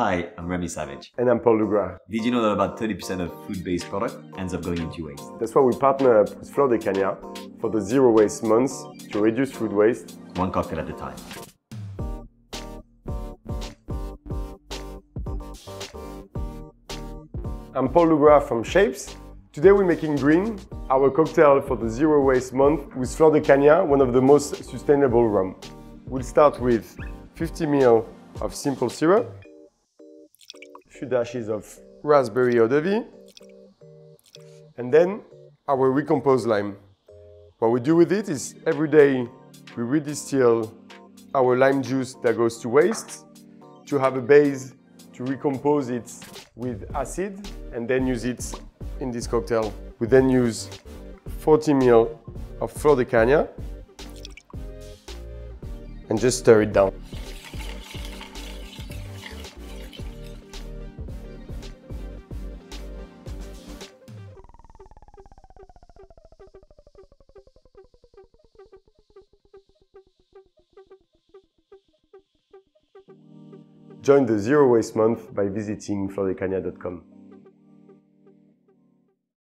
Hi, I'm Remy Savage. And I'm Paul Lougrat. Did you know that about 30% of food-based product ends up going into waste? That's why we partner up with Flor de Caña for the Zero Waste Month to reduce food waste. One cocktail at a time. I'm Paul Lougrat from Shapes. Today we're making Green, our cocktail for the Zero Waste Month with Flor de Caña, one of the most sustainable rum. We'll start with 50 ml of simple syrup, a few dashes of raspberry eau de vie, and then our recomposed lime. What we do with it is every day we redistill our lime juice that goes to waste to have a base to recompose it with acid and then use it in this cocktail. We then use 40 ml of Flor de Caña and just stir it down. Join the Zero Waste Month by visiting flordecaña.com.